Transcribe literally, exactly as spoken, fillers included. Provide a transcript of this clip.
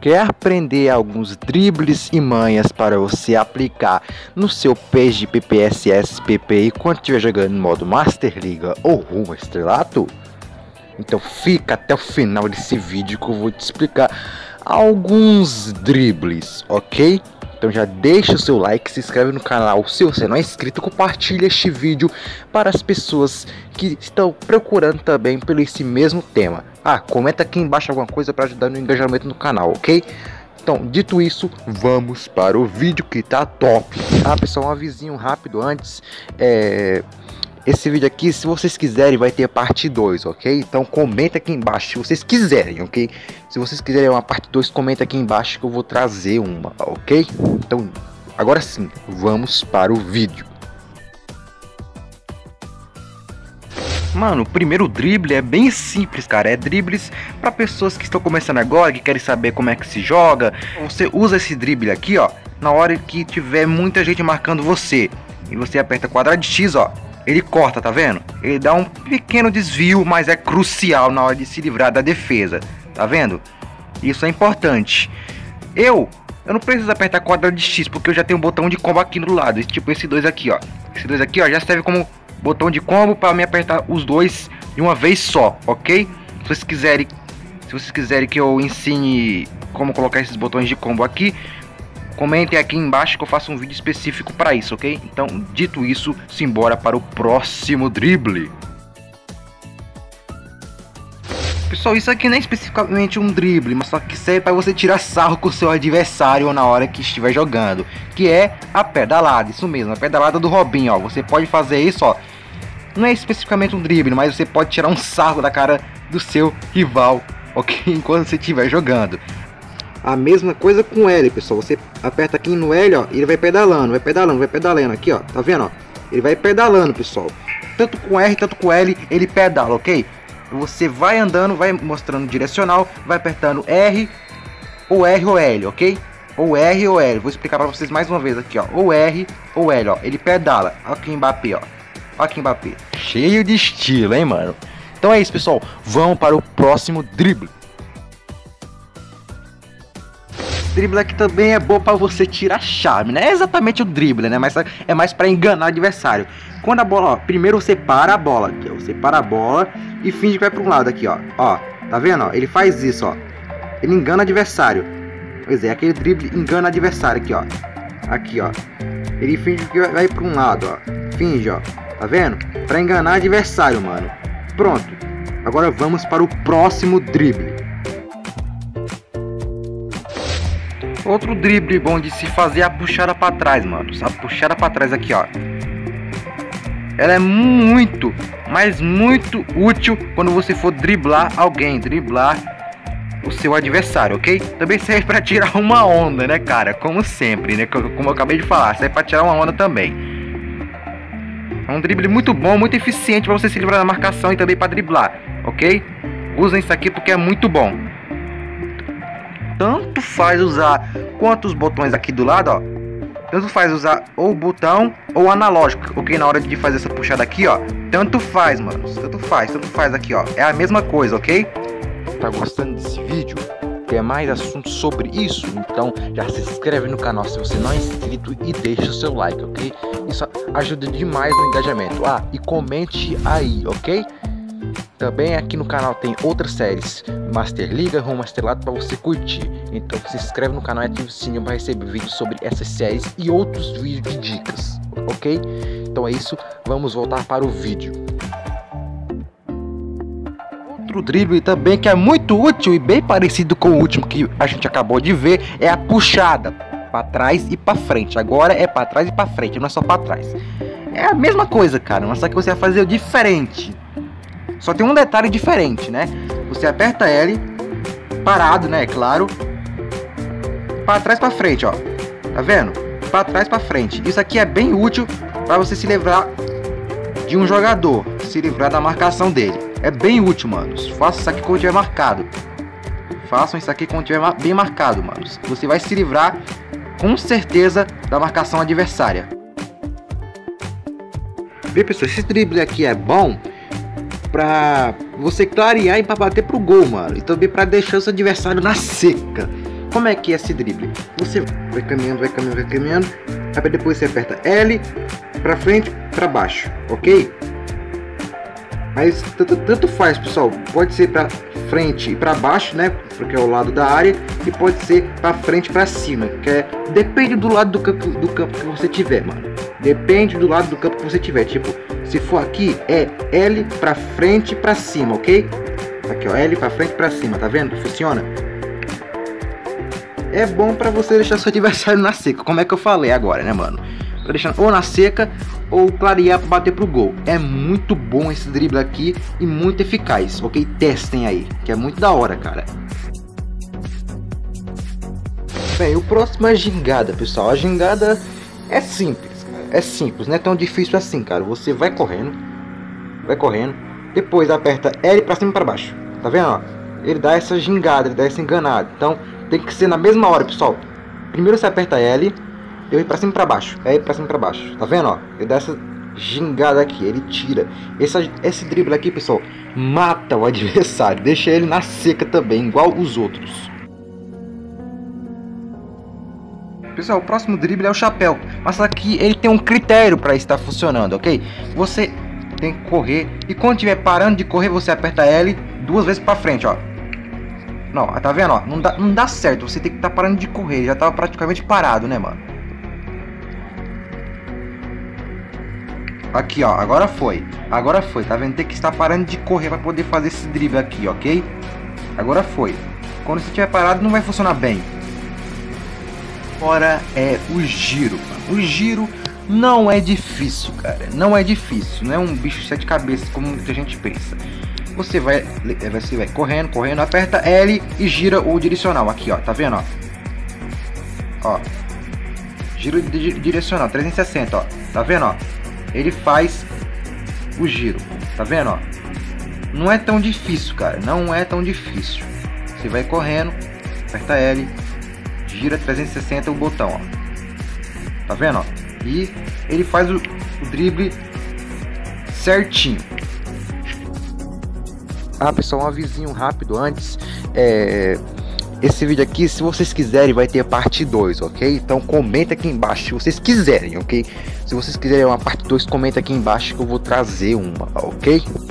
Quer aprender alguns dribles e manhas para você aplicar no seu P S G, P P S S, P P I quando estiver jogando no modo Master Liga ou rumo ao estrelato? Então fica até o final desse vídeo que eu vou te explicar alguns dribles, ok? Então já deixa o seu like, se inscreve no canal se você não é inscrito, compartilha este vídeo para as pessoas que estão procurando também pelo esse mesmo tema. Ah, comenta aqui embaixo alguma coisa para ajudar no engajamento no canal, ok? Então, dito isso, vamos para o vídeo que tá top. Ah, pessoal, um avisinho rápido antes, é... esse vídeo aqui, se vocês quiserem, vai ter parte dois, ok? Então comenta aqui embaixo se vocês quiserem, ok? Se vocês quiserem uma parte dois, comenta aqui embaixo que eu vou trazer uma, ok? Então, agora sim, vamos para o vídeo. Mano, o primeiro drible é bem simples, cara. É dribles para pessoas que estão começando agora, que querem saber como é que se joga. Você usa esse drible aqui, ó, na hora que tiver muita gente marcando você. E você aperta quadrado de X, ó. Ele corta, tá vendo? Ele dá um pequeno desvio, mas é crucial na hora de se livrar da defesa. Tá vendo? Isso é importante. Eu, eu não preciso apertar quadrado de X, porque eu já tenho um botão de combo aqui do lado. Tipo esse dois aqui, ó. Esse dois aqui, ó, já serve como botão de combo para me apertar os dois de uma vez só, ok? Se vocês quiserem, se vocês quiserem que eu ensine como colocar esses botões de combo aqui, comentem aqui embaixo que eu faço um vídeo específico para isso, ok? Então, dito isso, simbora para o próximo drible. Pessoal, isso aqui não é especificamente um drible, mas só que serve para você tirar sarro com o seu adversário na hora que estiver jogando, que é a pedalada, isso mesmo, a pedalada do Robinho, ó. Você pode fazer isso, ó. Não é especificamente um drible, mas você pode tirar um sarro da cara do seu rival, ok? Enquanto você estiver jogando. A mesma coisa com L, pessoal. Você aperta aqui no L, ó, e ele vai pedalando, vai pedalando, vai pedalando aqui, ó. Tá vendo, ó? Ele vai pedalando, pessoal. Tanto com R, tanto com L, ele pedala, ok? Você vai andando, vai mostrando direcional, vai apertando R, ou R ou L, ok? Ou R ou L. Vou explicar para vocês mais uma vez aqui, ó. Ou R ou L, ó. Ele pedala. Olha aqui Mbappé, ó. Olha aqui Mbappé. Cheio de estilo, hein, mano? Então é isso, pessoal. Vamos para o próximo drible. Drible aqui também é bom para você tirar charme, né? É exatamente o drible, né? Mas é mais para enganar o adversário. Quando a bola, ó, primeiro você para a bola aqui, ó, você para a bola e finge que vai para um lado aqui, ó. Ó, tá vendo, ó? Ele faz isso, ó. Ele engana o adversário. Pois é, aquele drible engana o adversário aqui, ó. Aqui, ó. Ele finge que vai para um lado, ó. Finge, ó. Tá vendo? Para enganar o adversário, mano. Pronto. Agora vamos para o próximo drible. Outro drible bom de se fazer é a puxada para trás, mano. A puxada para trás aqui, ó. Ela é muito, mas muito útil quando você for driblar alguém, driblar o seu adversário, ok? Também serve para tirar uma onda, né, cara? Como sempre, né? Como eu acabei de falar, serve para tirar uma onda também. É um drible muito bom, muito eficiente para você se livrar da marcação e também para driblar, ok? Usem isso aqui porque é muito bom. Tanto faz usar quantos botões aqui do lado, ó. Tanto faz usar ou botão ou analógico, ok? Na hora de fazer essa puxada aqui, ó. Tanto faz, mano. Tanto faz, tanto faz aqui, ó. É a mesma coisa, ok? Tá gostando desse vídeo? Quer mais assuntos sobre isso? Então já se inscreve no canal se você não é inscrito e deixa o seu like, ok? Isso ajuda demais no engajamento. Ah, e comente aí, ok? Também aqui no canal tem outras séries Master Liga, Rumo ao Estrelato para você curtir. Então se inscreve no canal e ativa o sininho para receber vídeos sobre essas séries e outros vídeos de dicas, ok? Então é isso, vamos voltar para o vídeo. Outro drible também que é muito útil e bem parecido com o último que a gente acabou de ver é a puxada para trás e para frente. Agora é para trás e para frente, não é só para trás. É a mesma coisa, cara, mas só que você vai fazer o diferente. Só tem um detalhe diferente, né? Você aperta L, parado, né? É claro. Para trás, para frente, ó. Tá vendo? Para trás, para frente. Isso aqui é bem útil para você se livrar de um jogador, se livrar da marcação dele. É bem útil, manos. Faça isso aqui quando tiver marcado. Façam isso aqui quando tiver bem marcado, manos. Você vai se livrar, com certeza, da marcação adversária. Vê, pessoal, esse drible aqui é bom pra você clarear e pra bater pro gol, mano. E também pra deixar o seu adversário na seca. Como é que é esse drible? Você vai caminhando, vai caminhando, vai caminhando, aí depois você aperta L, pra frente, pra baixo, ok? Mas tanto faz, pessoal, pode ser pra frente e pra baixo, né, porque é o lado da área, e pode ser pra frente e pra cima, que é, depende do lado do campo, do campo que você tiver, mano. Depende do lado do campo que você tiver, tipo, se for aqui, é L pra frente e pra cima, ok? Aqui ó, L pra frente e pra cima, tá vendo? Funciona. É bom pra você deixar seu adversário na seca, como é que eu falei agora, né, mano? Pra deixar ou na seca, ou clarear pra bater pro gol. É muito bom esse drible aqui e muito eficaz, ok? Testem aí, que é muito da hora, cara. Bem, o próximo é a gingada, pessoal. A gingada é simples, cara. É simples, não é tão difícil assim, cara. Você vai correndo, vai correndo, depois aperta L pra cima e pra baixo, tá vendo, ó? Ele dá essa gingada, ele dá essa enganada, então tem que ser na mesma hora, pessoal. Primeiro você aperta L, eu ir pra cima e pra baixo, aí pra cima e pra baixo, tá vendo, ó? Ele dá essa gingada aqui, ele tira. Esse, esse drible aqui, pessoal, mata o adversário, deixa ele na seca também, igual os outros. Pessoal, o próximo drible é o chapéu, mas aqui ele tem um critério pra estar funcionando, ok? Você tem que correr, e quando estiver parando de correr, você aperta L duas vezes pra frente, ó. Não, tá vendo, ó? Não dá, não dá certo, você tem que estar parando de correr, ele já tava praticamente parado, né, mano? Aqui, ó, agora foi, agora foi, tá vendo? Tem que estar parando de correr pra poder fazer esse drible aqui, ok? Agora foi. Quando você estiver parado, não vai funcionar bem. Agora é o giro, mano. O giro não é difícil, cara, não é difícil, não é um bicho de sete cabeças como muita gente pensa. Você vai, você vai correndo, correndo, aperta L e gira o direcional, aqui ó, tá vendo, ó? Ó, giro direcional, trezentos e sessenta, ó, tá vendo, ó? Ele faz o giro, tá vendo, ó? Não é tão difícil, cara, não é tão difícil. Você vai correndo, aperta L, gira trezentos e sessenta o botão, ó, tá vendo, ó? E ele faz o, o drible certinho. Ah, pessoal, um avisinho rápido antes. É, esse vídeo aqui, se vocês quiserem, vai ter parte dois, ok? Então comenta aqui embaixo se vocês quiserem, ok? Se vocês quiserem uma parte dois, comenta aqui embaixo que eu vou trazer uma, ok?